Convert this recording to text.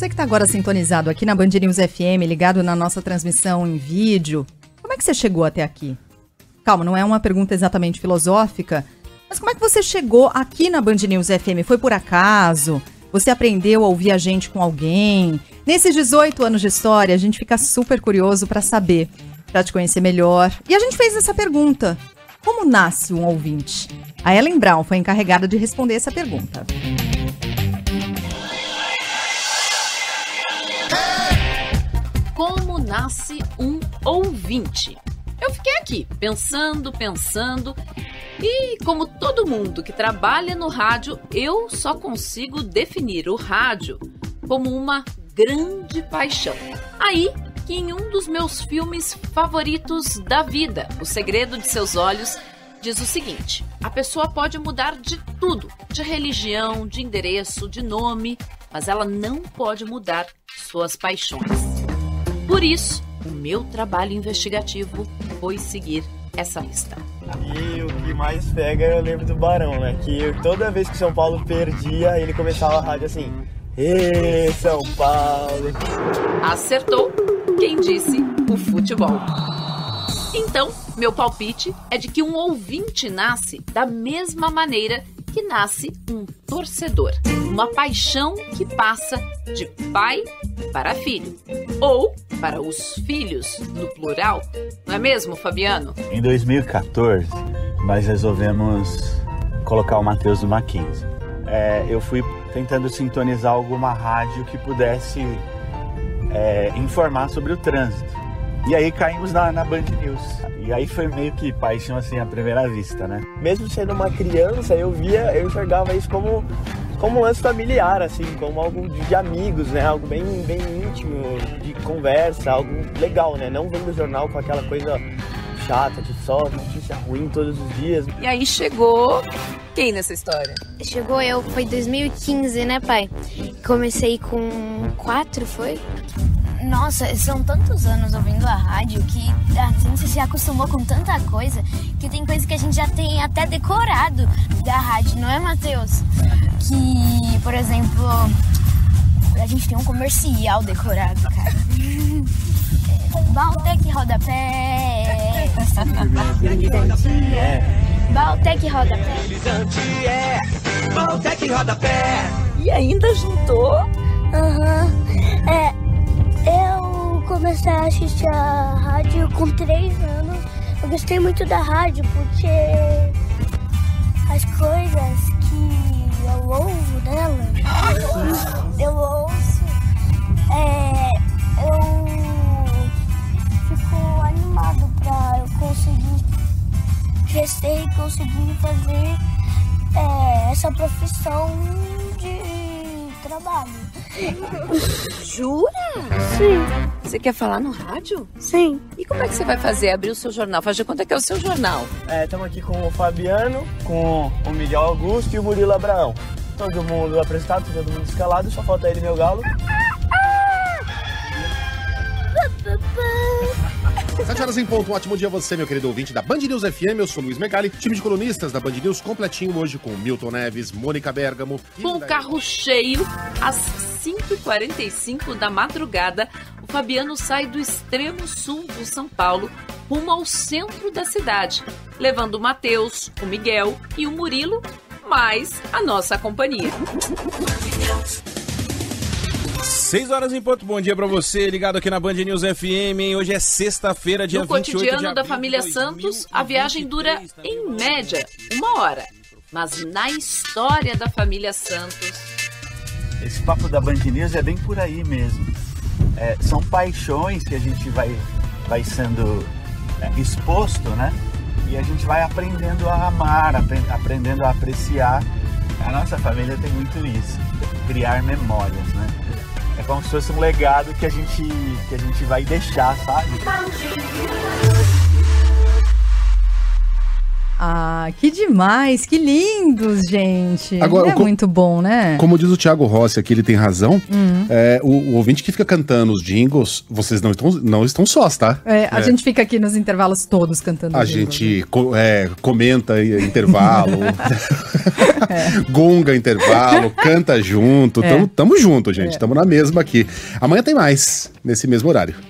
Você que está agora sintonizado aqui na Band News FM, ligado na nossa transmissão em vídeo, como é que você chegou até aqui? Calma, não é uma pergunta exatamente filosófica, mas como é que você chegou aqui na Band News FM? Foi por acaso? Você aprendeu a ouvir a gente com alguém? Nesses 18 anos de história, a gente fica super curioso para saber, para te conhecer melhor. E a gente fez essa pergunta: como nasce um ouvinte? A Ellen Brown foi encarregada de responder essa pergunta. Como nasce um ouvinte? Eu fiquei aqui, pensando, e como todo mundo que trabalha no rádio, eu só consigo definir o rádio como uma grande paixão. Aí que em um dos meus filmes favoritos da vida, O Segredo de Seus Olhos, diz o seguinte: a pessoa pode mudar de tudo, de religião, de endereço, de nome, mas ela não pode mudar suas paixões. Por isso, o meu trabalho investigativo foi seguir essa lista. E o que mais pega, eu lembro do Barão, né? Que toda vez que o São Paulo perdia, ele começava a rádio assim: "Ê, São Paulo!" Acertou quem disse o futebol. Então, meu palpite é de que um ouvinte nasce da mesma maneira que nasce um torcedor. Uma paixão que passa de pai para filho. Ou para os filhos, no plural. Não é mesmo, Fabiano? Em 2014, nós resolvemos colocar o Matheus no Mackenzie. Eu fui tentando sintonizar alguma rádio que pudesse informar sobre o trânsito. E aí caímos na Band News. E aí foi meio que paixão assim à primeira vista, né? Mesmo sendo uma criança, eu enxergava isso como um lance familiar, assim, como algo de amigos, né? Algo bem, bem íntimo, de conversa, algo legal, né? Não vendo o jornal com aquela coisa chata, de só notícia ruim todos os dias. E aí chegou quem nessa história? Chegou eu, foi 2015, né, pai? Comecei com 4, foi? Nossa, são tantos anos ouvindo a rádio que a gente se acostumou com tanta coisa que tem coisa que a gente já tem até decorado da rádio, não é, Matheus? Que, por exemplo, a gente tem um comercial decorado, cara. Baltec Rodapé. Baltec Rodapé. Baltec Rodapé. E ainda juntou? Eu comecei a assistir a rádio com 3 anos. Eu gostei muito da rádio porque as coisas que eu ouvo dela, eu ouço, eu fico animado pra eu conseguir crescer e conseguir fazer essa profissão de trabalho. Jura? Sim. Você quer falar no rádio? Sim. E como é que você vai fazer? Abrir o seu jornal? Faz de conta que é o seu jornal. Estamos aqui com o Fabiano, com o Miguel Augusto e o Murilo Abraão. Todo mundo apresentado, todo mundo escalado, só falta ele, meu galo. 7 horas em ponto, um ótimo dia a você, meu querido ouvinte da Band News FM. Eu sou Luiz Megali, time de colunistas da Band News completinho hoje com Milton Neves, Mônica Bergamo. Com o carro cheio, às 5h45 da madrugada, o Fabiano sai do extremo sul do São Paulo rumo ao centro da cidade, levando o Matheus, o Miguel e o Murilo, mais a nossa companhia. 6 horas em ponto, bom dia pra você, ligado aqui na Band News FM, hein? Hoje é sexta-feira, dia 28 de abril. No cotidiano da família Santos, a viagem dura, em média, 1 hora. Mas na história da família Santos... Esse papo da Band News é bem por aí mesmo. São paixões que a gente vai sendo exposto, né? E a gente vai aprendendo a amar, aprendendo a apreciar. A nossa família tem muito isso, criar memórias, né? É como se fosse um legado que a gente vai deixar, sabe? Ah, que demais, que lindos, gente. Agora, é muito bom, né? Como diz o Thiago Rossi aqui, ele tem razão. É, o ouvinte que fica cantando os jingles, vocês não estão sós, tá? É, a gente fica aqui nos intervalos todos cantando. A gente comenta intervalo, gonga intervalo, canta junto. Tamo junto, gente. Tamo na mesma aqui. Amanhã tem mais, nesse mesmo horário.